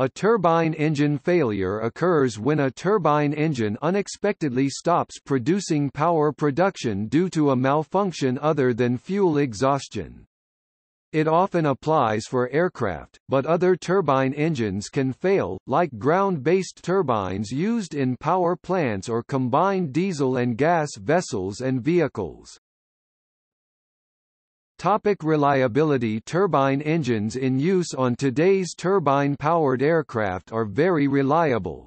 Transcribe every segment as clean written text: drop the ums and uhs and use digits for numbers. A turbine engine failure occurs when a turbine engine unexpectedly stops producing power production due to a malfunction other than fuel exhaustion. It often applies for aircraft, but other turbine engines can fail, like ground-based turbines used in power plants or combined diesel and gas vessels and vehicles. Topic: reliability. Turbine engines in use on today's turbine-powered aircraft are very reliable.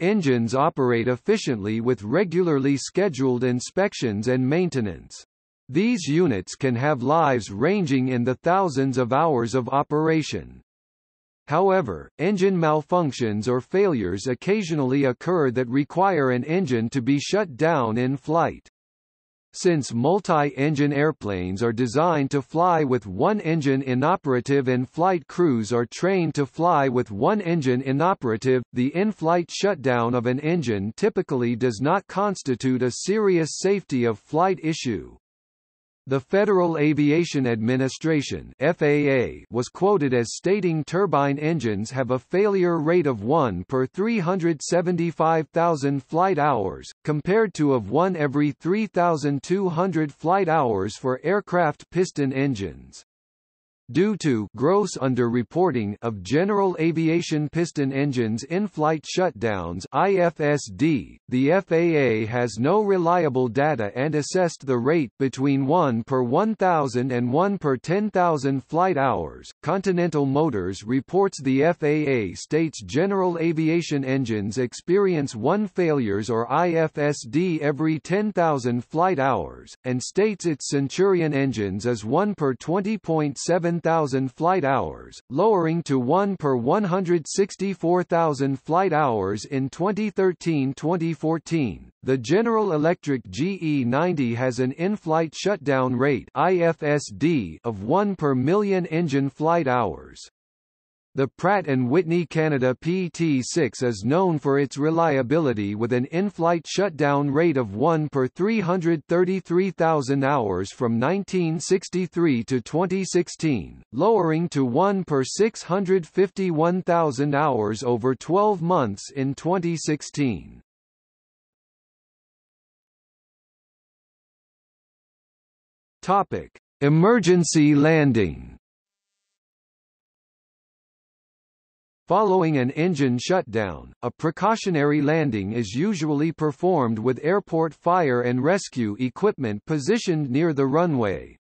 Engines operate efficiently with regularly scheduled inspections and maintenance. These units can have lives ranging in the thousands of hours of operation. However, engine malfunctions or failures occasionally occur that require an engine to be shut down in flight. Since multi-engine airplanes are designed to fly with one engine inoperative and flight crews are trained to fly with one engine inoperative, the in-flight shutdown of an engine typically does not constitute a serious safety of flight issue. The Federal Aviation Administration (FAA) was quoted as stating turbine engines have a failure rate of 1 per 375,000 flight hours, compared to of 1 every 3,200 flight hours for aircraft piston engines. Due to gross underreporting of general aviation piston engines in-flight shutdowns (IFSD), the FAA has no reliable data and assessed the rate between 1 per 1,000 and 1 per 10,000 flight hours. Continental Motors reports the FAA states general aviation engines experience 1 failures or IFSD every 10,000 flight hours, and states its Centurion engines as 1 per 20.7,000 flight hours, lowering to 1 per 164,000 flight hours in 2013-2014. The General Electric GE90 has an in-flight shutdown rate (IFSD) of 1 per million engine flight hours. The Pratt and Whitney Canada PT6 is known for its reliability with an in-flight shutdown rate of 1 per 333,000 hours from 1963 to 2016, lowering to 1 per 651,000 hours over 12 months in 2016. Topic: emergency landing. Following an engine shutdown, a precautionary landing is usually performed with airport fire and rescue equipment positioned near the runway.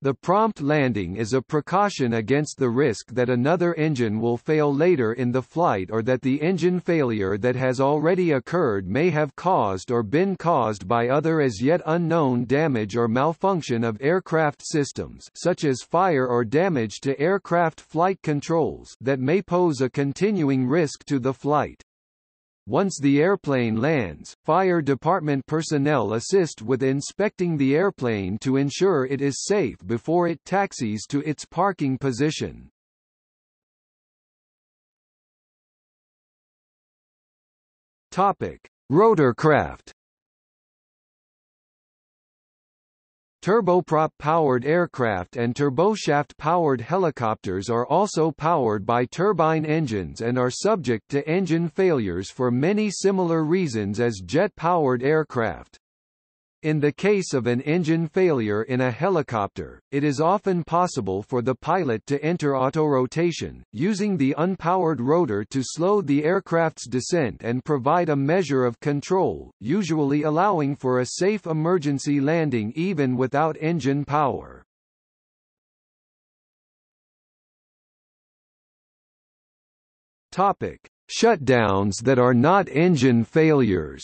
The prompt landing is a precaution against the risk that another engine will fail later in the flight or that the engine failure that has already occurred may have caused or been caused by other as yet unknown damage or malfunction of aircraft systems, such as fire or damage to aircraft flight controls, that may pose a continuing risk to the flight. Once the airplane lands, fire department personnel assist with inspecting the airplane to ensure it is safe before it taxis to its parking position. Topic: rotorcraft. Turboprop-powered aircraft and turboshaft-powered helicopters are also powered by turbine engines and are subject to engine failures for many similar reasons as jet-powered aircraft. In the case of an engine failure in a helicopter, it is often possible for the pilot to enter autorotation, using the unpowered rotor to slow the aircraft's descent and provide a measure of control, usually allowing for a safe emergency landing even without engine power. Topic: shutdowns that are not engine failures.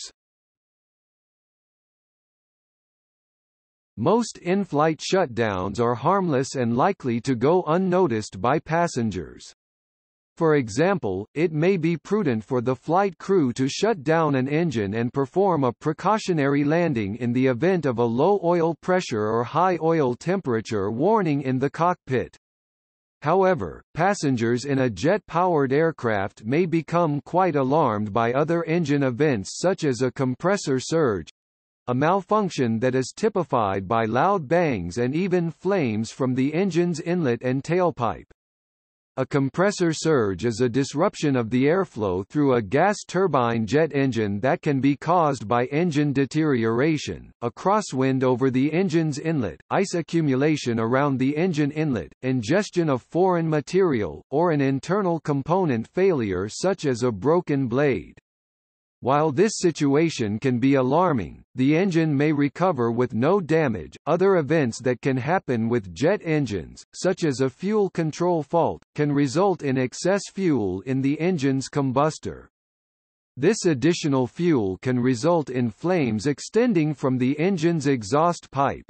Most in-flight shutdowns are harmless and likely to go unnoticed by passengers. For example, it may be prudent for the flight crew to shut down an engine and perform a precautionary landing in the event of a low oil pressure or high oil temperature warning in the cockpit. However, passengers in a jet-powered aircraft may become quite alarmed by other engine events such as a compressor surge, a malfunction that is typified by loud bangs and even flames from the engine's inlet and tailpipe. A compressor surge is a disruption of the airflow through a gas turbine jet engine that can be caused by engine deterioration, a crosswind over the engine's inlet, ice accumulation around the engine inlet, ingestion of foreign material, or an internal component failure such as a broken blade. While this situation can be alarming, the engine may recover with no damage. Other events that can happen with jet engines, such as a fuel control fault, can result in excess fuel in the engine's combustor. This additional fuel can result in flames extending from the engine's exhaust pipe.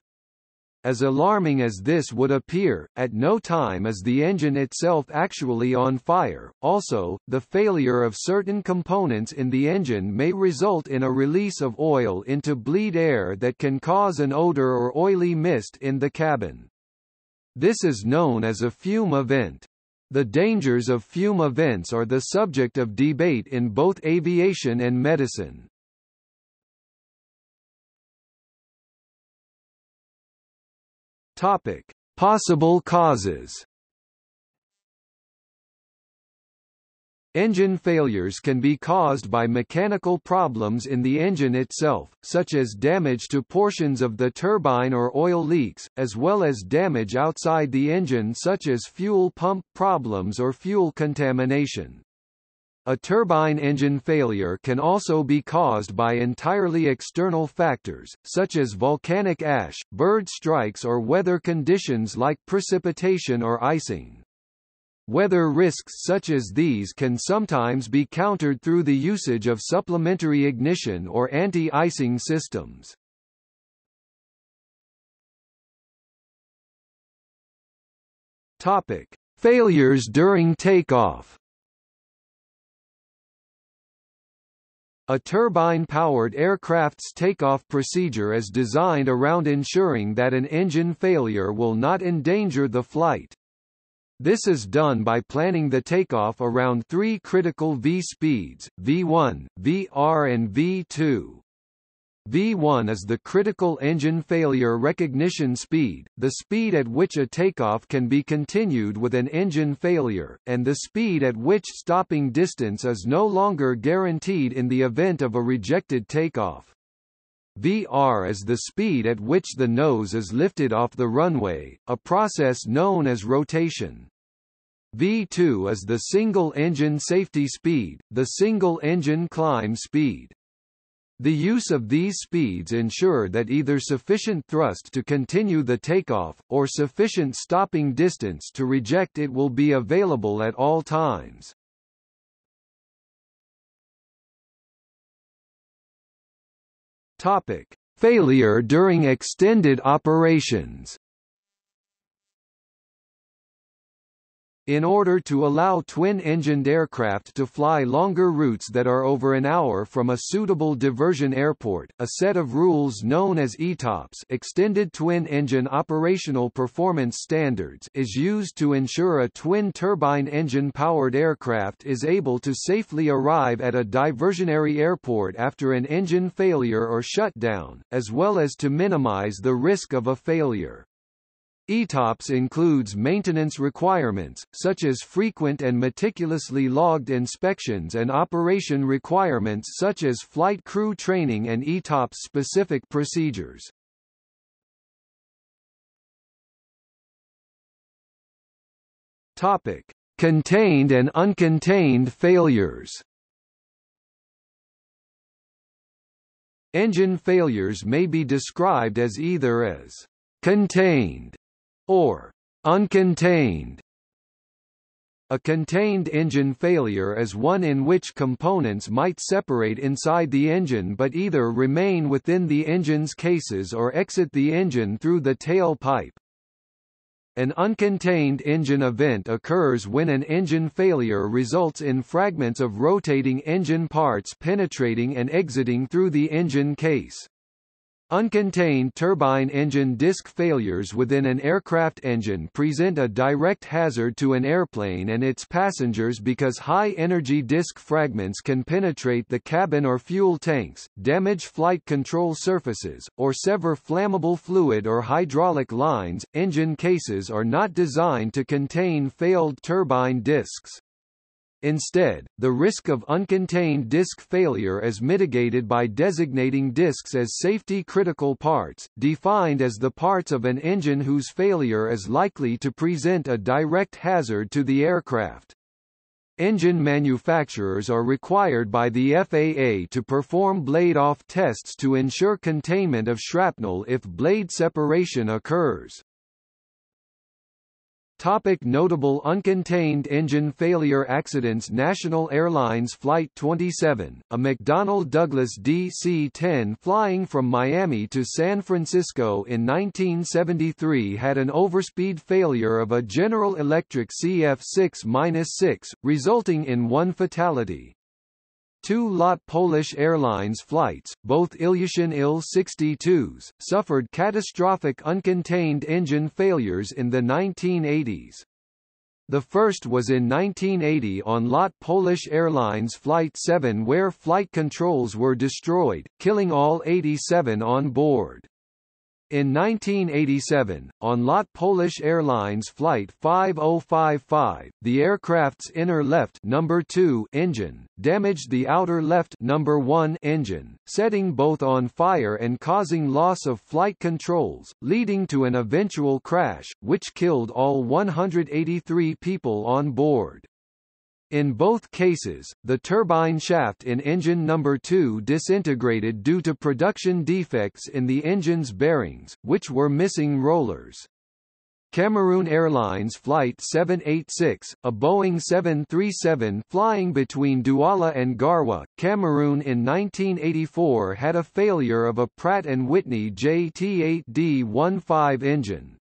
As alarming as this would appear, at no time is the engine itself actually on fire. Also, the failure of certain components in the engine may result in a release of oil into bleed air that can cause an odor or oily mist in the cabin. This is known as a fume event. The dangers of fume events are the subject of debate in both aviation and medicine. Topic: Possible causes. Engine failures can be caused by mechanical problems in the engine itself, such as damage to portions of the turbine or oil leaks, as well as damage outside the engine such as fuel pump problems or fuel contamination. A turbine engine failure can also be caused by entirely external factors, such as volcanic ash, bird strikes or weather conditions like precipitation or icing. Weather risks such as these can sometimes be countered through the usage of supplementary ignition or anti-icing systems. Topic: Failures during takeoff. A turbine-powered aircraft's takeoff procedure is designed around ensuring that an engine failure will not endanger the flight. This is done by planning the takeoff around three critical V speeds, V1, VR and V2. V1 is the critical engine failure recognition speed, the speed at which a takeoff can be continued with an engine failure, and the speed at which stopping distance is no longer guaranteed in the event of a rejected takeoff. VR is the speed at which the nose is lifted off the runway, a process known as rotation. V2 is the single-engine safety speed, the single-engine climb speed. The use of these speeds ensure that either sufficient thrust to continue the takeoff, or sufficient stopping distance to reject it will be available at all times. Topic: Failure during extended operations. In order to allow twin-engined aircraft to fly longer routes that are over an hour from a suitable diversion airport, a set of rules known as ETOPS (Extended Twin-Engine Operational Performance Standards) is used to ensure a twin-turbine engine-powered aircraft is able to safely arrive at a diversionary airport after an engine failure or shutdown, as well as to minimize the risk of a failure. ETOPS includes maintenance requirements, such as frequent and meticulously logged inspections and operation requirements such as flight crew training and ETOPS-specific procedures. Topic: Contained and uncontained failures. Engine failures may be described as either as contained or uncontained. A contained engine failure is one in which components might separate inside the engine but either remain within the engine's cases or exit the engine through the tailpipe. An uncontained engine event occurs when an engine failure results in fragments of rotating engine parts penetrating and exiting through the engine case. Uncontained turbine engine disk failures within an aircraft engine present a direct hazard to an airplane and its passengers because high-energy disk fragments can penetrate the cabin or fuel tanks, damage flight control surfaces, or sever flammable fluid or hydraulic lines. Engine cases are not designed to contain failed turbine disks. Instead, the risk of uncontained disk failure is mitigated by designating disks as safety-critical parts, defined as the parts of an engine whose failure is likely to present a direct hazard to the aircraft. Engine manufacturers are required by the FAA to perform blade-off tests to ensure containment of shrapnel if blade separation occurs. Topic: notable uncontained engine failure accidents. National Airlines Flight 27, a McDonnell Douglas DC-10 flying from Miami to San Francisco in 1973 had an overspeed failure of a General Electric CF6-6, resulting in one fatality. Two LOT Polish Airlines flights, both Ilyushin Il-62s, suffered catastrophic uncontained engine failures in the 1980s. The first was in 1980 on LOT Polish Airlines Flight 7, where flight controls were destroyed, killing all 87 on board. In 1987, on LOT Polish Airlines Flight 5055, the aircraft's inner left number 2 engine damaged the outer left number 1 engine, setting both on fire and causing loss of flight controls, leading to an eventual crash, which killed all 183 people on board. In both cases, the turbine shaft in engine number 2 disintegrated due to production defects in the engine's bearings, which were missing rollers. Cameroon Airlines Flight 786, a Boeing 737 flying between Douala and Garwa, Cameroon in 1984 had a failure of a Pratt and Whitney JT8D-15 engine.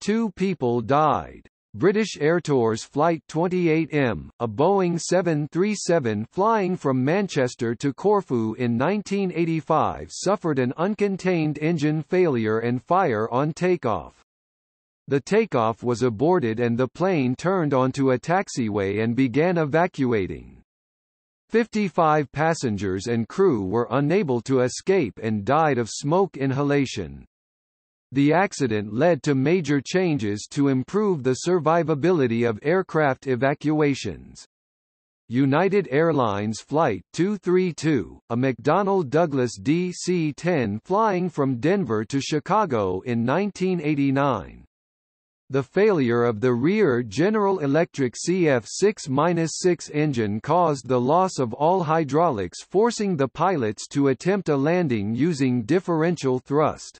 2 people died. British Air Tours Flight 28M, a Boeing 737 flying from Manchester to Corfu in 1985 suffered an uncontained engine failure and fire on takeoff. The takeoff was aborted and the plane turned onto a taxiway and began evacuating. 55 passengers and crew were unable to escape and died of smoke inhalation. The accident led to major changes to improve the survivability of aircraft evacuations. United Airlines Flight 232, a McDonnell Douglas DC-10 flying from Denver to Chicago in 1989. The failure of the rear General Electric CF6-6 engine caused the loss of all hydraulics, forcing the pilots to attempt a landing using differential thrust.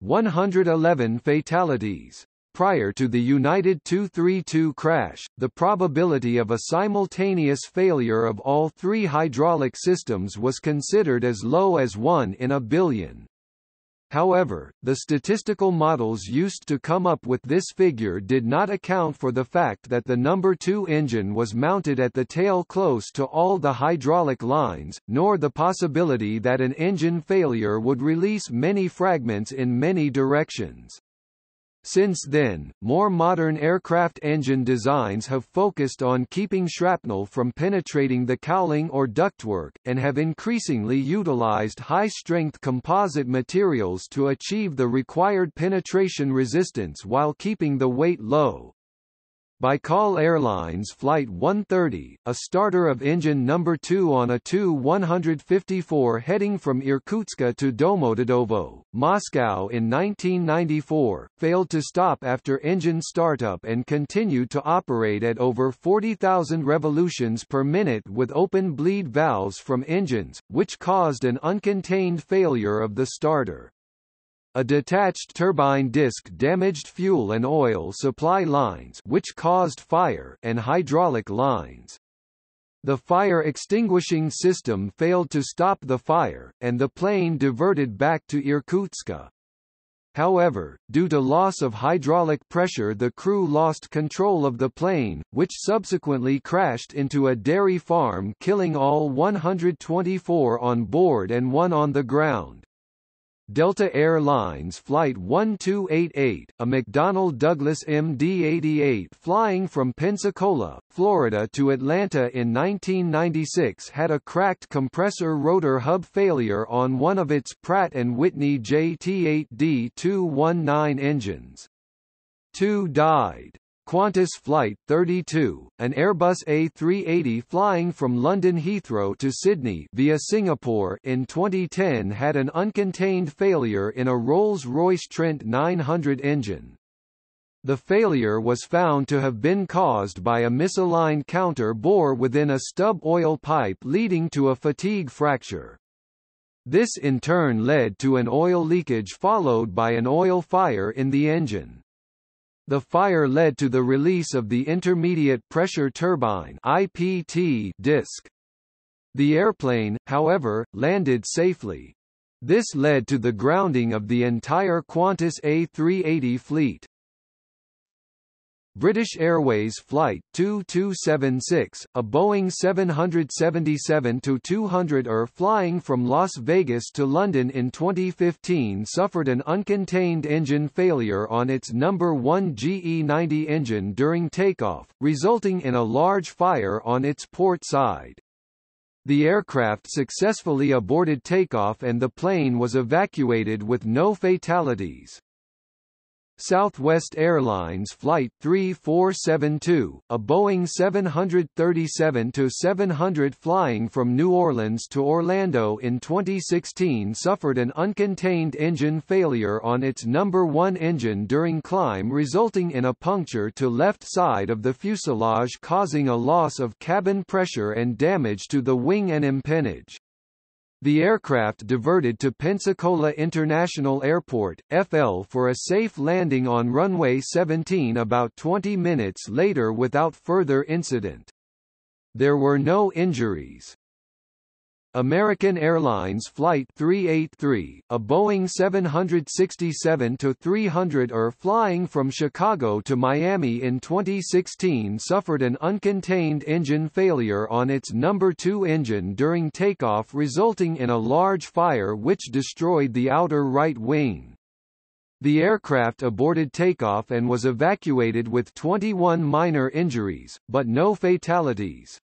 111 fatalities. Prior to the United 232 crash, the probability of a simultaneous failure of all 3 hydraulic systems was considered as low as 1 in a billion. However, the statistical models used to come up with this figure did not account for the fact that the number 2 engine was mounted at the tail close to all the hydraulic lines, nor the possibility that an engine failure would release many fragments in many directions. Since then, more modern aircraft engine designs have focused on keeping shrapnel from penetrating the cowling or ductwork, and have increasingly utilized high-strength composite materials to achieve the required penetration resistance while keeping the weight low. Baikal Airlines Flight 130, a starter of engine number 2 on a Tu-154 heading from Irkutsk to Domodedovo, Moscow in 1994, failed to stop after engine startup and continued to operate at over 40,000 revolutions per minute with open bleed valves from engines, which caused an uncontained failure of the starter. A detached turbine disc damaged fuel and oil supply lines, which caused fire, and hydraulic lines. The fire extinguishing system failed to stop the fire, and the plane diverted back to Irkutsk. However, due to loss of hydraulic pressure, the crew lost control of the plane, which subsequently crashed into a dairy farm, killing all 124 on board and 1 on the ground. Delta Air Lines Flight 1288, a McDonnell Douglas MD-88 flying from Pensacola, Florida to Atlanta in 1996 had a cracked compressor rotor hub failure on one of its Pratt and Whitney JT8D-219 engines. Two died. Qantas Flight 32, an Airbus A380 flying from London Heathrow to Sydney via Singapore in 2010 had an uncontained failure in a Rolls-Royce Trent 900 engine. The failure was found to have been caused by a misaligned counter bore within a stub oil pipe, leading to a fatigue fracture. This in turn led to an oil leakage followed by an oil fire in the engine. The fire led to the release of the Intermediate Pressure Turbine (IPT) disc. The airplane, however, landed safely. This led to the grounding of the entire Qantas A380 fleet. British Airways Flight 2276, a Boeing 777-200ER flying from Las Vegas to London in 2015 suffered an uncontained engine failure on its No. 1 GE90 engine during takeoff, resulting in a large fire on its port side. The aircraft successfully aborted takeoff and the plane was evacuated with no fatalities. Southwest Airlines Flight 3472, a Boeing 737-700 flying from New Orleans to Orlando in 2016 suffered an uncontained engine failure on its No. 1 engine during climb, resulting in a puncture to left side of the fuselage, causing a loss of cabin pressure and damage to the wing and empennage. The aircraft diverted to Pensacola International Airport, FL, for a safe landing on runway 17 about 20 minutes later without further incident. There were no injuries. American Airlines Flight 383, a Boeing 767-300ER flying from Chicago to Miami in 2016 suffered an uncontained engine failure on its No. 2 engine during takeoff, resulting in a large fire which destroyed the outer right wing. The aircraft aborted takeoff and was evacuated with 21 minor injuries, but no fatalities.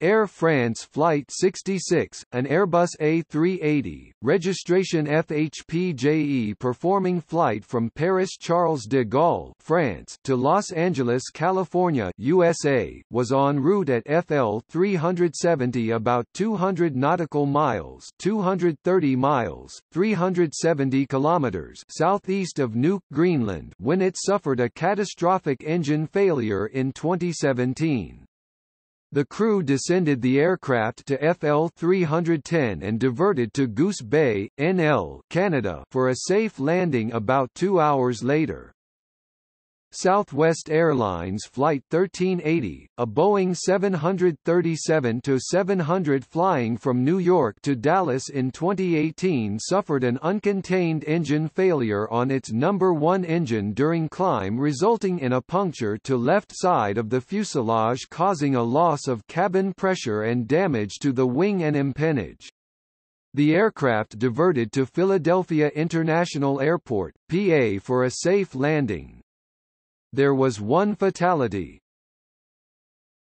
Air France Flight 66, an Airbus A380, registration FHPJE performing flight from Paris Charles de Gaulle, France, to Los Angeles, California, USA, was en route at FL 370 about 200 nautical miles 230 miles, 370 kilometers southeast of Nuuk, Greenland, when it suffered a catastrophic engine failure in 2017. The crew descended the aircraft to FL 310 and diverted to Goose Bay, NL, Canada, for a safe landing about 2 hours later. Southwest Airlines Flight 1380, a Boeing 737-700 flying from New York to Dallas in 2018 suffered an uncontained engine failure on its No. 1 engine during climb, resulting in a puncture to left side of the fuselage, causing a loss of cabin pressure and damage to the wing and empennage. The aircraft diverted to Philadelphia International Airport, PA, for a safe landing. There was one fatality.